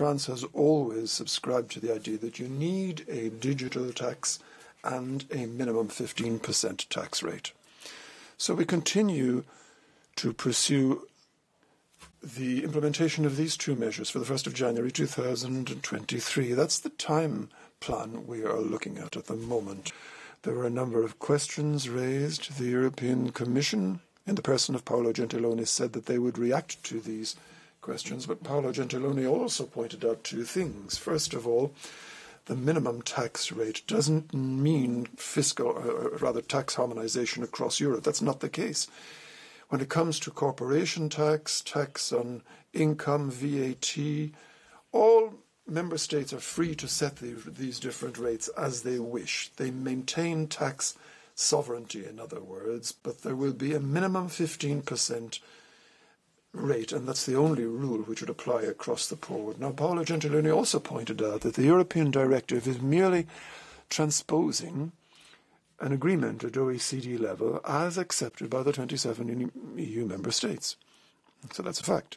France has always subscribed to the idea that you need a digital tax and a minimum 15% tax rate. So we continue to pursue the implementation of these two measures for the 1st of January 2023. That's the time plan we are looking at the moment. There were a number of questions raised. The European Commission, in the person of Paolo Gentiloni, said that they would react to these questions, but Paolo Gentiloni also pointed out two things. First of all, the minimum tax rate doesn't mean fiscal, or rather tax harmonization across Europe. That's not the case. When it comes to corporation tax, tax on income, VAT, all member states are free to set these different rates as they wish. They maintain tax sovereignty, in other words, but there will be a minimum 15% rate, and that's the only rule which would apply across the board. Now, Paolo Gentiloni also pointed out that the European Directive is merely transposing an agreement at OECD level as accepted by the 27 EU member states. So that's a fact.